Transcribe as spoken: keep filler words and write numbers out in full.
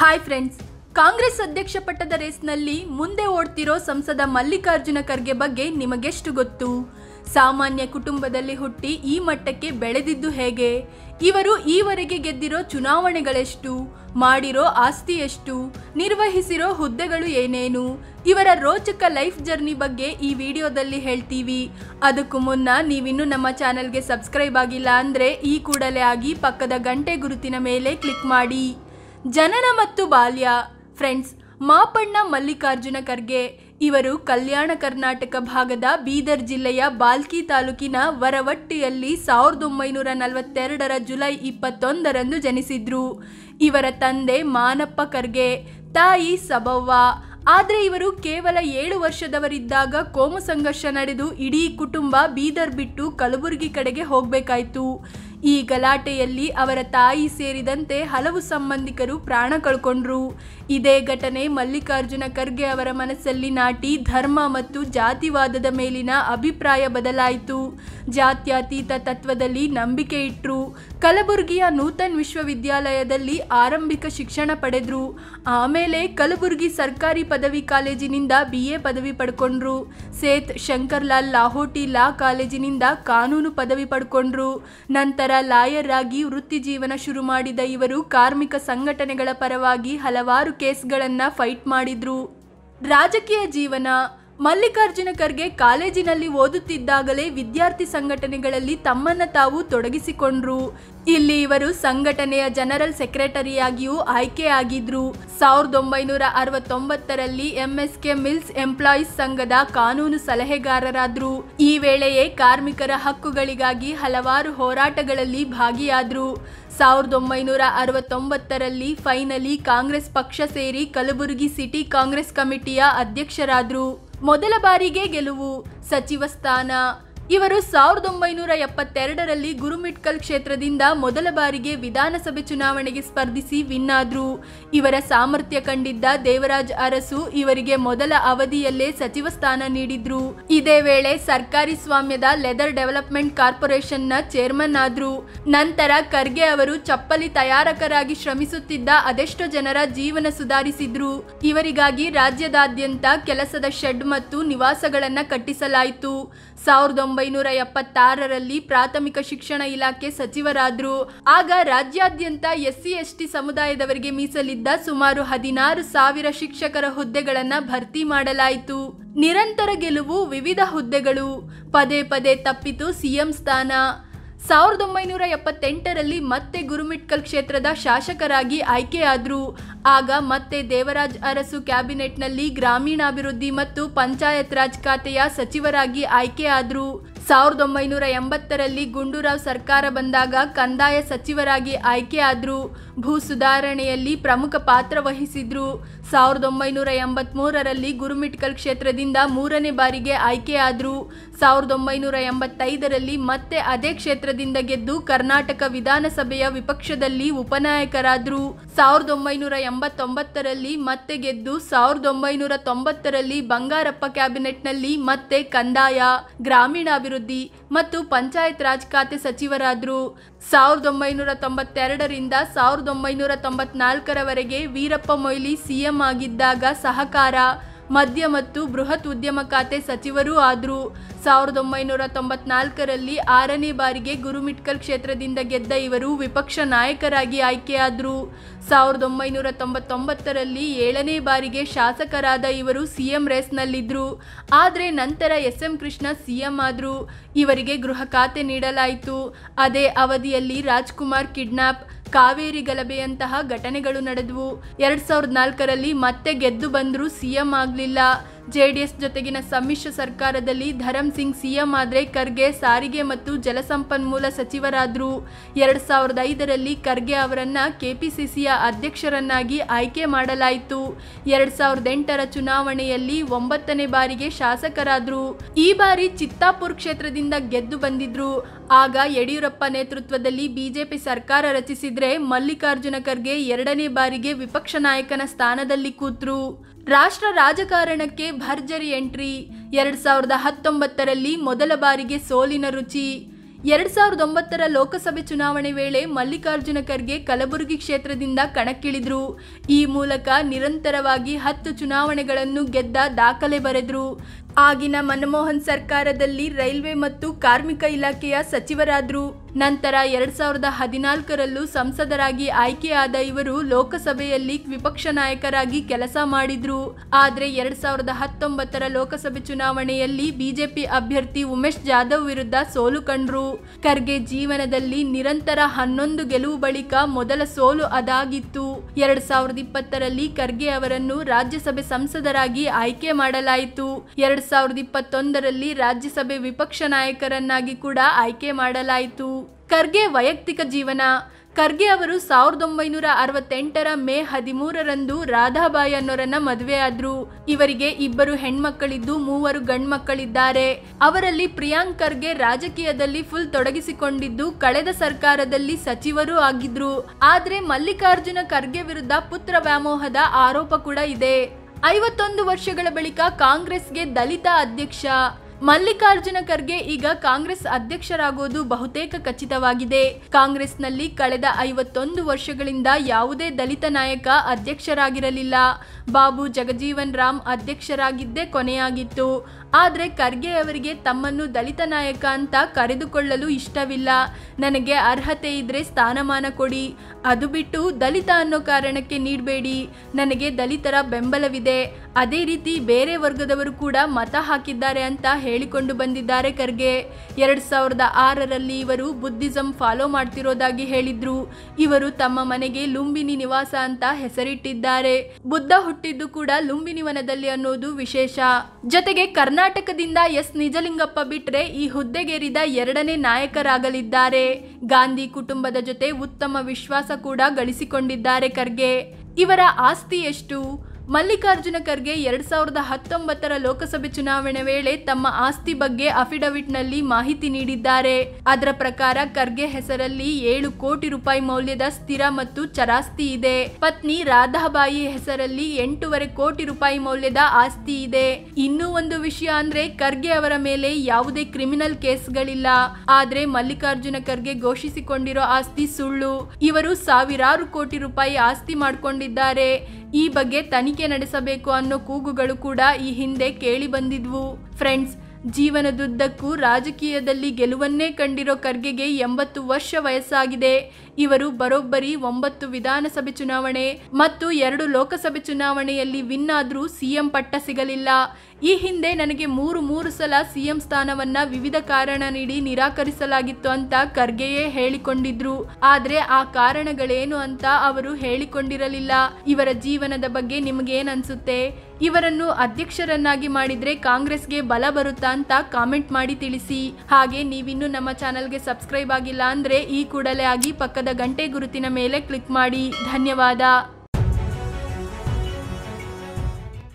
Hi friends, Congress अध्यक्ष ಪಟ್ಟದ ರೇಸ್ನಲ್ಲಿ ಮುಂದೆ ಓಡ್ತಿರೋ ಸಂಸದ ಮಲ್ಲಿಕಾರ್ಜುನ ಖರ್ಗೆ ಬಗ್ಗೆ ನಿಮಗೆಷ್ಟು ಗೊತ್ತು? ಸಾಮಾನ್ಯ ಕುಟುಂಬದಲ್ಲಿ ಹುಟ್ಟಿ ಈ ಮಟ್ಟಕ್ಕೆ ಬೆಳೆದಿದ್ದು ಹೇಗೆ? ಇವರು ಈವರೆಗೆ ಗೆದ್ದಿರೋ ಚುನಾವಣೆಗಳೆಷ್ಟು? ಮಾಡಿರೋ ಆಸ್ತಿ ಎಷ್ಟು? ನಿರ್ವಹಿಸಿರೋ ಹುದ್ದೆಗಳು ಏನೇನು? ಇವರ ರೋಚಕ ಲೈಫ್ ಜರ್ನಿ ಬಗ್ಗೆ ಈ ವಿಡಿಯೋದಲ್ಲಿ ಹೇಳ್ತೀವಿ. ಅದಕ್ಕೂ ಮುನ್ನ ನೀವಿನ್ನೂ ನಮ್ಮ ಚಾನೆಲ್ಗೆ ಸಬ್ಸ್ಕ್ರೈಬ್ ಆಗಿಲ್ಲ ಅಂದರೆ ಈ ಕೂಡಲೇ ಆಗಿ ಪಕ್ಕದ ಗಂಟೆ ಗುರುತಿನ ಮೇಲೆ ಕ್ಲಿಕ್ ಮಾಡಿ. ಜನನ ಮತ್ತು ಬಾಲ್ಯ. ಫ್ರೆಂಡ್ಸ್, ಮಾಪಣ್ಣ ಮಲ್ಲಿಕಾರ್ಜುನ ಖರ್ಗೆ ಇವರು ಕಲ್ಯಾಣ ಕರ್ನಾಟಕ ಭಾಗದ ಬೀದರ್ ಜಿಲ್ಲೆಯ ಬಾಲ್ಕಿ ತಾಲೂಕಿನ ವರವಟ್ಟಿಯಲ್ಲಿ ಸಾವಿರದ ಒಂಬೈನೂರ ನಲವತ್ತೆರಡರ ಜುಲೈ ಇಪ್ಪತ್ತೊಂದರಂದು ಜನಿಸಿದ್ರು. ಇವರ ತಂದೆ ಮಾನಪ್ಪ ಖರ್ಗೆ, ತಾಯಿ ಸಬವ್ವ. ಆದರೆ ಇವರು ಕೇವಲ ಏಳು ವರ್ಷದವರಿದ್ದಾಗ ಕೋಮು ಸಂಘರ್ಷ ನಡೆದು ಇಡೀ ಕುಟುಂಬ ಬೀದರ್ ಬಿಟ್ಟು ಕಲಬುರಗಿ ಕಡೆಗೆ ಹೋಗಬೇಕಾಯಿತು. ಈ ಗಲಾಟೆಯಲ್ಲಿ ಅವರ ತಾಯಿ ಸೇರಿದಂತೆ ಹಲವು ಸಂಬಂಧಿಕರು ಪ್ರಾಣ ಕಳ್ಕೊಂಡ್ರು. ಇದೇ ಘಟನೆ ಮಲ್ಲಿಕಾರ್ಜುನ ಖರ್ಗೆ ಅವರ ಮನಸ್ಸಲ್ಲಿ ನಾಟಿ ಧರ್ಮ ಮತ್ತು ಜಾತಿವಾದದ ಮೇಲಿನ ಅಭಿಪ್ರಾಯ ಬದಲಾಯಿತು. ಜಾತ್ಯತೀತ ತತ್ವದಲ್ಲಿ ನಂಬಿಕೆ ಇಟ್ಟರು. ಕಲಬುರಗಿಯ ನೂತನ್ ವಿಶ್ವವಿದ್ಯಾಲಯದಲ್ಲಿ ಆರಂಭಿಕ ಶಿಕ್ಷಣ ಪಡೆದ್ರು. ಆಮೇಲೆ ಕಲಬುರಗಿ ಸರ್ಕಾರಿ ಪದವಿ ಕಾಲೇಜಿನಿಂದ ಬಿ ಎ ಪದವಿ ಪಡ್ಕೊಂಡ್ರು. ಸೇತ್ ಶಂಕರ್ಲಾಲ್ ಲಾಹೋಟಿ ಲಾ ಕಾಲೇಜಿನಿಂದ ಕಾನೂನು ಪದವಿ ಪಡ್ಕೊಂಡ್ರು. ನಂತರ ಲಾಯರ್ ಆಗಿ ವೃತ್ತಿ ಜೀವನ ಶುರು ಮಾಡಿದ ಇವರು ಕಾರ್ಮಿಕ ಸಂಘಟನೆಗಳ ಪರವಾಗಿ ಹಲವಾರು ಕೇಸ್ಗಳನ್ನು ಫೈಟ್ ಮಾಡಿದ್ರು. ರಾಜಕೀಯ ಜೀವನ. ಮಲ್ಲಿಕಾರ್ಜುನ ಖರ್ಗೆ ಕಾಲೇಜಿನಲ್ಲಿ ಓದುತ್ತಿದ್ದಾಗಲೇ ವಿದ್ಯಾರ್ಥಿ ಸಂಘಟನೆಗಳಲ್ಲಿ ತಮ್ಮನ್ನು ತಾವು ತೊಡಗಿಸಿಕೊಂಡ್ರು. ಇಲ್ಲಿ ಇವರು ಸಂಘಟನೆಯ ಜನರಲ್ ಸೆಕ್ರೆಟರಿಯಾಗಿಯೂ ಆಯ್ಕೆಯಾಗಿದ್ರು. ಸಾವಿರದ ಒಂಬೈನೂರ ಅರವತ್ತೊಂಬತ್ತರಲ್ಲಿ ಎಂಎಸ್ಕೆ ಮಿಲ್ಸ್ ಎಂಪ್ಲಾಯೀಸ್ ಸಂಘದ ಕಾನೂನು ಸಲಹೆಗಾರರಾದ್ರು. ಈ ವೇಳೆಯೇ ಕಾರ್ಮಿಕರ ಹಕ್ಕುಗಳಿಗಾಗಿ ಹಲವಾರು ಹೋರಾಟಗಳಲ್ಲಿ ಭಾಗಿಯಾದ್ರು. ಸಾವಿರದ ಒಂಬೈನೂರ ಅರವತ್ತೊಂಬತ್ತರಲ್ಲಿ ಫೈನಲಿ ಕಾಂಗ್ರೆಸ್ ಪಕ್ಷ ಸೇರಿ ಕಲಬುರಗಿ ಸಿಟಿ ಕಾಂಗ್ರೆಸ್ ಕಮಿಟಿಯ ಅಧ್ಯಕ್ಷರಾದ್ರು. ಮೊದಲ ಬಾರಿಗೆ ಗೆಲುವು, ಸಚಿವ ಸ್ಥಾನ. ಇವರು ಸಾವಿರದ ಒಂಬೈನೂರ ಎಪ್ಪತ್ತೆರಡರಲ್ಲಿ ಗುರುಮಿಟ್ಕಲ್ ಕ್ಷೇತ್ರದಿಂದ ಮೊದಲ ಬಾರಿಗೆ ವಿಧಾನಸಭೆ ಚುನಾವಣೆಗೆ ಸ್ಪರ್ಧಿಸಿ ವಿನ್ನಾದ್ರು. ಇವರ ಸಾಮರ್ಥ್ಯ ಕಂಡಿದ್ದ ದೇವರಾಜ್ ಅರಸು ಇವರಿಗೆ ಮೊದಲ ಅವಧಿಯಲ್ಲೇ ಸಚಿವ ಸ್ಥಾನ ನೀಡಿದ್ರು. ಇದೇ ವೇಳೆ ಸರ್ಕಾರಿ ಸ್ವಾಮ್ಯದ ಲೆದರ್ ಡೆವಲಪ್ಮೆಂಟ್ ಕಾರ್ಪೊರೇಷನ್ನ ಚೇರ್ಮನ್ ಆದ್ರು. ನಂತರ ಖರ್ಗೆ ಅವರು ಚಪ್ಪಲಿ ತಯಾರಕರಾಗಿ ಶ್ರಮಿಸುತ್ತಿದ್ದ ಅದೆಷ್ಟೋ ಜನರ ಜೀವನ ಸುಧಾರಿಸಿದ್ರು. ಇವರಿಗಾಗಿ ರಾಜ್ಯದಾದ್ಯಂತ ಕೆಲಸದ ಶೆಡ್ ಮತ್ತು ನಿವಾಸಗಳನ್ನ ಕಟ್ಟಿಸಲಾಯಿತು. ಸಾವಿರದ ಒಂಬೈನೂರ ಎಪ್ಪತ್ತಾರರಲ್ಲಿ ಪ್ರಾಥಮಿಕ ಶಿಕ್ಷಣ ಇಲಾಖೆ ಸಚಿವರಾದ್ರು. ಆಗ ರಾಜ್ಯಾದ್ಯಂತ ಎಸ್ಸಿ ಎಸ್ಟಿ ಸಮುದಾಯದವರಿಗೆ ಮೀಸಲಿದ್ದ ಸುಮಾರು ಹದಿನಾರು ಸಾವಿರ ಶಿಕ್ಷಕರ ಹುದ್ದೆಗಳನ್ನು ಭರ್ತಿ ಮಾಡಲಾಯಿತು. ನಿರಂತರ ಗೆಲುವು, ವಿವಿಧ ಹುದ್ದೆಗಳು. ಪದೇ ಪದೇ ತಪ್ಪಿತು ಸಿಎಂ ಸ್ಥಾನ. ಸಾವಿರದ ಒಂಬೈನೂರ ಎಪ್ಪತ್ತೆಂಟರಲ್ಲಿ ಮತ್ತೆ ಗುರುಮಿಟ್ಕಲ್ ಕ್ಷೇತ್ರದ ಶಾಸಕರಾಗಿ ಆಯ್ಕೆಯಾದ್ರು. ಆಗ ಮತ್ತೆ ದೇವರಾಜ್ ಅರಸು ಕ್ಯಾಬಿನೆಟ್ನಲ್ಲಿ ಗ್ರಾಮೀಣಾಭಿವೃದ್ಧಿ ಮತ್ತು ಪಂಚಾಯತ್ ರಾಜ್ ಖಾತೆಯ ಸಚಿವರಾಗಿ ಆಯ್ಕೆಯಾದ್ರು. ಸಾವಿರದ ಒಂಬೈನೂರ ಎಂಬತ್ತರಲ್ಲಿ ಗುಂಡೂರಾವ್ ಸರ್ಕಾರ ಬಂದಾಗ ಕಂದಾಯ ಸಚಿವರಾಗಿ ಆಯ್ಕೆಯಾದ್ರು. ಭೂ ಸುಧಾರಣೆಯಲ್ಲಿ ಪ್ರಮುಖ ಪಾತ್ರ ವಹಿಸಿದ್ರು. ಸಾವಿರದ ಒಂಬೈನೂರ ಎಂಬತ್ತ್ಮೂರರಲ್ಲಿ ಗುರುಮಿಟ್ಕಲ್ ಕ್ಷೇತ್ರದಿಂದ ಮೂರನೇ ಬಾರಿಗೆ ಆಯ್ಕೆಯಾದ್ರು. ಸಾವಿರದ ಒಂಬೈನೂರ ಎಂಬತ್ತೈದರಲ್ಲಿ ಮತ್ತೆ ಅದೇ ಕ್ಷೇತ್ರದಿಂದ ಗೆದ್ದು ಕರ್ನಾಟಕ ವಿಧಾನಸಭೆಯ ವಿಪಕ್ಷದಲ್ಲಿ ಉಪನಾಯಕರಾದ್ರು. ಸಾವಿರದ ಒಂಬೈನೂರ ಎಂಬತ್ತೊಂಬತ್ತರಲ್ಲಿ ಮತ್ತೆ ಗೆದ್ದು ಸಾವಿರದ ಒಂಬೈನೂರ ತೊಂಬತ್ತರಲ್ಲಿ ಬಂಗಾರಪ್ಪ ಕ್ಯಾಬಿನೆಟ್ನಲ್ಲಿ ಮತ್ತೆ ಕಂದಾಯ, ಗ್ರಾಮೀಣಾಭಿವೃದ್ಧಿ ಮತ್ತು ಪಂಚಾಯತ್ ರಾಜ್ ಖಾತೆ ಸಚಿವರಾದ್ರು. ಸಾವಿರದ ಒಂಬೈನೂರ ತೊಂಬತ್ತೆರಡರಿಂದ ಸಾವಿರದ ಒಂಬೈನೂರ ತೊಂಬತ್ನಾಲ್ಕರವರೆಗೆ ವೀರಪ್ಪ ಮೊಯ್ಲಿ ಸಿಎಂ ಆಗಿದ್ದಾಗ ಸಹಕಾರ, ಮಧ್ಯ ಮತ್ತು ಬೃಹತ್ ಉದ್ಯಮ ಖಾತೆ ಸಚಿವರೂ ಆದ್ರು. ಸಾವಿರದ ಒಂಬೈನೂರ ತೊಂಬತ್ನಾಲ್ಕರಲ್ಲಿ ಆರನೇ ಬಾರಿಗೆ ಗುರುಮಿಟ್ಕಲ್ ಕ್ಷೇತ್ರದಿಂದ ಗೆದ್ದ ಇವರು ವಿಪಕ್ಷ ನಾಯಕರಾಗಿ ಆಯ್ಕೆಯಾದರು. ಸಾವಿರದ ಒಂಬೈನೂರ ತೊಂಬತ್ತೊಂಬತ್ತರಲ್ಲಿ ಏಳನೇ ಬಾರಿಗೆ ಶಾಸಕರಾದ ಇವರು ಸಿಎಂ ರೇಸ್ನಲ್ಲಿದ್ದರು. ಆದರೆ ನಂತರ ಎಸ್ ಎಂ ಕೃಷ್ಣ ಸಿಎಂ ಆದರು. ಇವರಿಗೆ ಗೃಹ ಖಾತೆ ನೀಡಲಾಯಿತು. ಅದೇ ಅವಧಿಯಲ್ಲಿ ರಾಜ್ಕುಮಾರ್ ಕಿಡ್ನಾಪ್, ಕಾವೇರಿ ಗಲಭೆಯಂತಹ ಘಟನೆಗಳು ನಡೆದವು. ಎರಡ್ ಸಾವಿರದ ನಾಲ್ಕರಲ್ಲಿ ಮತ್ತೆ ಗೆದ್ದು ಬಂದರೂ ಸಿಎಂ ಆಗಲಿಲ್ಲ. ಜೆಡಿಎಸ್ ಜೊತೆಗಿನ ಸಮ್ಮಿಶ್ರ ಸರ್ಕಾರದಲ್ಲಿ ಧರಮ್ ಸಿಂಗ್ ಸಿಎಂ ಆದರೆ ಖರ್ಗೆ ಸಾರಿಗೆ ಮತ್ತು ಜಲಸಂಪನ್ಮೂಲ ಸಚಿವರಾದರು. ಎರಡ್ ಸಾವಿರದ ಐದರಲ್ಲಿ ಖರ್ಗೆ ಅವರನ್ನು ಕೆಪಿಸಿಸಿಯ ಅಧ್ಯಕ್ಷರನ್ನಾಗಿ ಆಯ್ಕೆ ಮಾಡಲಾಯಿತು. ಎರಡ್ ಸಾವಿರದ ಎಂಟರ ಚುನಾವಣೆಯಲ್ಲಿ ಒಂಬತ್ತನೇ ಬಾರಿಗೆ ಶಾಸಕರಾದರು. ಈ ಬಾರಿ ಚಿತ್ತಾಪುರ್ ಕ್ಷೇತ್ರದಿಂದ ಗೆದ್ದು ಬಂದಿದ್ರು. ಆಗ ಯಡಿಯೂರಪ್ಪ ನೇತೃತ್ವದಲ್ಲಿ ಬಿಜೆಪಿ ಸರ್ಕಾರ ರಚಿಸಿದ್ರೆ ಮಲ್ಲಿಕಾರ್ಜುನ ಖರ್ಗೆ ಎರಡನೇ ಬಾರಿಗೆ ವಿಪಕ್ಷ ನಾಯಕನ ಸ್ಥಾನದಲ್ಲಿ ಕೂತ್ರು. ರಾಷ್ಟ್ರ ರಾಜಕಾರಣಕ್ಕೆ ಭರ್ಜರಿ ಎಂಟ್ರಿ. ಎರಡ್ ಸಾವಿರದ ಹತ್ತೊಂಬತ್ತರಲ್ಲಿ ಮೊದಲ ಬಾರಿಗೆ ಸೋಲಿನ ರುಚಿ. ಎರಡು ಸಾವಿರದ ಒಂಬತ್ತರ ಲೋಕಸಭೆ ಚುನಾವಣೆ ವೇಳೆ ಮಲ್ಲಿಕಾರ್ಜುನ ಖರ್ಗೆ ಕಲಬುರಗಿ ಕ್ಷೇತ್ರದಿಂದ ಕಣಕ್ಕಿಳಿದರು. ಈ ಮೂಲಕ ನಿರಂತರವಾಗಿ ಹತ್ತು ಚುನಾವಣೆಗಳನ್ನು ಗೆದ್ದ ದಾಖಲೆ ಬರೆದರು. ಆಗಿನ ಮನಮೋಹನ್ ಸರ್ಕಾರದಲ್ಲಿ ರೈಲ್ವೆ ಮತ್ತು ಕಾರ್ಮಿಕ ಇಲಾಖೆಯ ಸಚಿವರಾದರು. ನಂತರ ಎರಡು ಸಾವಿರದ ಹದಿನಾಲ್ಕರಲ್ಲೂ ಸಂಸದರಾಗಿ ಆಯ್ಕೆಯಾದ ಇವರು ಲೋಕಸಭೆಯಲ್ಲಿ ವಿಪಕ್ಷ ನಾಯಕರಾಗಿ ಕೆಲಸ ಮಾಡಿದ್ರು. ಆದರೆ ಎರಡು ಸಾವಿರದ ಹತ್ತೊಂಬತ್ತರ ಲೋಕಸಭೆ ಚುನಾವಣೆಯಲ್ಲಿ ಬಿಜೆಪಿ ಅಭ್ಯರ್ಥಿ ಉಮೇಶ್ ಜಾಧವ್ ವಿರುದ್ಧ ಸೋಲು ಕಂಡ್ರು. ಖರ್ಗೆ ಜೀವನದಲ್ಲಿ ನಿರಂತರ ಹನ್ನೊಂದು ಗೆಲುವು ಬಳಿಕ ಮೊದಲ ಸೋಲು ಅದಾಗಿತ್ತು. ಎರಡ್ ಸಾವಿರದ ಇಪ್ಪತ್ತರಲ್ಲಿ ಖರ್ಗೆ ಅವರನ್ನು ರಾಜ್ಯಸಭೆ ಸಂಸದರಾಗಿ ಆಯ್ಕೆ ಮಾಡಲಾಯಿತು. ಎರಡ್ ಸಾವಿರದ ಇಪ್ಪತ್ತೊಂದರಲ್ಲಿ ರಾಜ್ಯಸಭೆ ವಿಪಕ್ಷ ನಾಯಕರನ್ನಾಗಿ ಕೂಡ ಆಯ್ಕೆ ಮಾಡಲಾಯಿತು. ಖರ್ಗೆ ವೈಯಕ್ತಿಕ ಜೀವನ. ಖರ್ಗೆ ಅವರು ಸಾವಿರದ ಒಂಬೈನೂರ ಅರವತ್ತೆಂಟರ ಮೇ ಹದಿಮೂರರಂದು ರಾಧಾಬಾಯಿ ಅನ್ನೋರನ್ನ ಮದುವೆಯಾದ್ರು. ಇವರಿಗೆ ಇಬ್ಬರು ಹೆಣ್ಮಕ್ಕಳಿದ್ದು ಮೂವರು ಗಂಡ್ಮಕ್ಕಳಿದ್ದಾರೆ. ಅವರಲ್ಲಿ ಪ್ರಿಯಾಂಕ್ ಖರ್ಗೆ ರಾಜಕೀಯದಲ್ಲಿ ಫುಲ್ ತೊಡಗಿಸಿಕೊಂಡಿದ್ದು, ಕಳೆದ ಸರ್ಕಾರದಲ್ಲಿ ಸಚಿವರೂ ಆಗಿದ್ರು. ಆದ್ರೆ ಮಲ್ಲಿಕಾರ್ಜುನ ಖರ್ಗೆ ವಿರುದ್ಧ ಪುತ್ರ ವ್ಯಾಮೋಹದ ಆರೋಪ ಕೂಡ ಇದೆ. ಐವತ್ತೊಂದು ವರ್ಷಗಳ ಬಳಿಕ ಕಾಂಗ್ರೆಸ್ಗೆ ದಲಿತ ಅಧ್ಯಕ್ಷ ಮಲ್ಲಿಕಾರ್ಜುನ ಖರ್ಗೆ ಈಗ ಕಾಂಗ್ರೆಸ್ ಅಧ್ಯಕ್ಷರಾಗೋದು ಬಹುತೇಕ ಖಚಿತವಾಗಿದೆ. ಕಾಂಗ್ರೆಸ್ನಲ್ಲಿ ಕಳೆದ ಐವತ್ತೊಂದು ವರ್ಷಗಳಿಂದ ಯಾವುದೇ ದಲಿತ ನಾಯಕ ಅಧ್ಯಕ್ಷರಾಗಿರಲಿಲ್ಲ. ಬಾಬು ಜಗಜೀವನ್ ರಾಮ್ ಅಧ್ಯಕ್ಷರಾಗಿದ್ದೇ ಕೊನೆಯಾಗಿತ್ತು. ಆದರೆ ಖರ್ಗೆ ಅವರಿಗೆ ತಮ್ಮನ್ನು ದಲಿತ ನಾಯಕ ಅಂತ ಕರೆದುಕೊಳ್ಳಲು ಇಷ್ಟವಿಲ್ಲ. ನನಗೆ ಅರ್ಹತೆ ಇದ್ರೆ ಸ್ಥಾನಮಾನ ಕೊಡಿ, ಅದು ಬಿಟ್ಟು ದಲಿತ ಅನ್ನೋ ಕಾರಣಕ್ಕೆ ನೀಡಬೇಡಿ. ನನಗೆ ದಲಿತರ ಬೆಂಬಲವಿದೆ, ಅದೇ ರೀತಿ ಬೇರೆ ವರ್ಗದವರು ಕೂಡ ಮತ ಹಾಕಿದ್ದಾರೆ ಅಂತ ಹೇಳಿಕೊಂಡು ಬಂದಿದ್ದಾರೆ ಖರ್ಗೆ. ಎರಡ್ ಸಾವಿರದ ಆರರಲ್ಲಿ ಇವರು ಬುದ್ಧಿಸಂ ಫಾಲೋ ಮಾಡ್ತಿರೋದಾಗಿ ಹೇಳಿದ್ರು. ಇವರು ತಮ್ಮ ಮನೆಗೆ ಲುಂಬಿನಿ ನಿವಾಸ ಅಂತ ಹೆಸರಿಟ್ಟಿದ್ದಾರೆ. ಬುದ್ಧ ಹುಟ್ಟಿದ್ದು ಕೂಡ ಲುಂಬಿನಿ ವನದಲ್ಲಿ ಅನ್ನೋದು ವಿಶೇಷ. ಜೊತೆಗೆ ಕರ್ನಾಟಕದಿಂದ ಎಸ್ ನಿಜಲಿಂಗಪ್ಪ ಬಿಟ್ರೆ ಈ ಹುದ್ದೆಗೇರಿದ ಎರಡನೇ ನಾಯಕರಾಗಲಿದ್ದಾರೆ. ಗಾಂಧಿ ಕುಟುಂಬದ ಜೊತೆ ಉತ್ತಮ ವಿಶ್ವಾಸ ಕೂಡ ಗಳಿಸಿಕೊಂಡಿದ್ದಾರೆ ಖರ್ಗೆ. ಇವರ ಆಸ್ತಿ ಎಷ್ಟು? ಮಲ್ಲಿಕಾರ್ಜುನ ಖರ್ಗೆ ಎರಡ್ ಸಾವಿರದ ಹತ್ತೊಂಬತ್ತರ ಲೋಕಸಭೆ ಚುನಾವಣೆ ವೇಳೆ ತಮ್ಮ ಆಸ್ತಿ ಬಗ್ಗೆ ಅಫಿಡವಿಟ್ನಲ್ಲಿ ಮಾಹಿತಿ ನೀಡಿದ್ದಾರೆ. ಅದರ ಪ್ರಕಾರ ಖರ್ಗೆ ಹೆಸರಲ್ಲಿ ಏಳು ಕೋಟಿ ರೂಪಾಯಿ ಮೌಲ್ಯದ ಸ್ಥಿರ ಮತ್ತು ಚರಾಸ್ತಿ ಇದೆ. ಪತ್ನಿ ರಾಧಾಬಾಯಿ ಹೆಸರಲ್ಲಿ ಎಂಟೂವರೆ ಕೋಟಿ ರೂಪಾಯಿ ಮೌಲ್ಯದ ಆಸ್ತಿ ಇದೆ. ಇನ್ನೂ ಒಂದು ವಿಷಯ ಅಂದ್ರೆ ಖರ್ಗೆ ಅವರ ಮೇಲೆ ಯಾವುದೇ ಕ್ರಿಮಿನಲ್ ಕೇಸ್ಗಳಿಲ್ಲ. ಆದ್ರೆ ಮಲ್ಲಿಕಾರ್ಜುನ ಖರ್ಗೆ ಘೋಷಿಸಿಕೊಂಡಿರೋ ಆಸ್ತಿ ಸುಳ್ಳು. ಇವರು ಸಾವಿರಾರು ಕೋಟಿ ರೂಪಾಯಿ ಆಸ್ತಿ ಮಾಡಿಕೊಂಡಿದ್ದಾರೆ. ಈ ಬಗ್ಗೆ ತನಿಖೆ ನಡೆಸಬೇಕು ಅನ್ನೋ ಕೂಗುಗಳು ಕೂಡ ಈ ಹಿಂದೆ ಕೇಳಿ ಬಂದಿದ್ವು. ಫ್ರೆಂಡ್ಸ್, ಜೀವನದುದ್ದಕ್ಕೂ ರಾಜಕೀಯದಲ್ಲಿ ಗೆಲುವನ್ನೇ ಕಂಡಿರೋ ಖರ್ಗೆಗೆ ಎಂಬತ್ತು ವರ್ಷ ವಯಸ್ಸಾಗಿದೆ. ಇವರು ಬರೋಬ್ಬರಿ ಒಂಬತ್ತು ವಿಧಾನಸಭೆ ಚುನಾವಣೆ ಮತ್ತು ಎರಡು ಲೋಕಸಭೆ ಚುನಾವಣೆಯಲ್ಲಿ ವಿನ್ ಆದ್ರೂ ಸಿಎಂ ಪಟ್ಟ ಸಿಗಲಿಲ್ಲ. ಈ ಹಿಂದೆ ನನಗೆ ಮೂರು ಮೂರು ಸಲ ಸಿಎಂ ಸ್ಥಾನವನ್ನ ವಿವಿಧ ಕಾರಣ ನೀಡಿ ನಿರಾಕರಿಸಲಾಗಿತ್ತು ಅಂತ ಖರ್ಗೆಯೇ ಹೇಳಿಕೊಂಡಿದ್ರು. ಆದ್ರೆ ಆ ಕಾರಣಗಳೇನು ಅಂತ ಅವರು ಹೇಳಿಕೊಂಡಿರಲಿಲ್ಲ. ಇವರ ಜೀವನದ ಬಗ್ಗೆ ನಿಮ್ಗೇನ್ ಅನ್ಸುತ್ತೆ? ಇವರನ್ನು ಅಧ್ಯಕ್ಷರನ್ನಾಗಿ ಮಾಡಿದ್ರೆ ಕಾಂಗ್ರೆಸ್ಗೆ ಬಲ ಬರುತ್ತಾ ಅಂತ ಕಾಮೆಂಟ್ ಮಾಡಿ ತಿಳಿಸಿ. ಹಾಗೆ ನೀವಿನ್ನು ನಮ್ಮ ಚಾನೆಲ್ಗೆ ಸಬ್ಸ್ಕ್ರೈಬ್ ಆಗಿಲ್ಲ ಅಂದ್ರೆ ಈ ಕೂಡಲೇ ಆಗಿ ಪಕ್ಕದ ಗಂಟೆ ಗುರುತಿನ ಮೇಲೆ ಕ್ಲಿಕ್ ಮಾಡಿ. ಧನ್ಯವಾದ.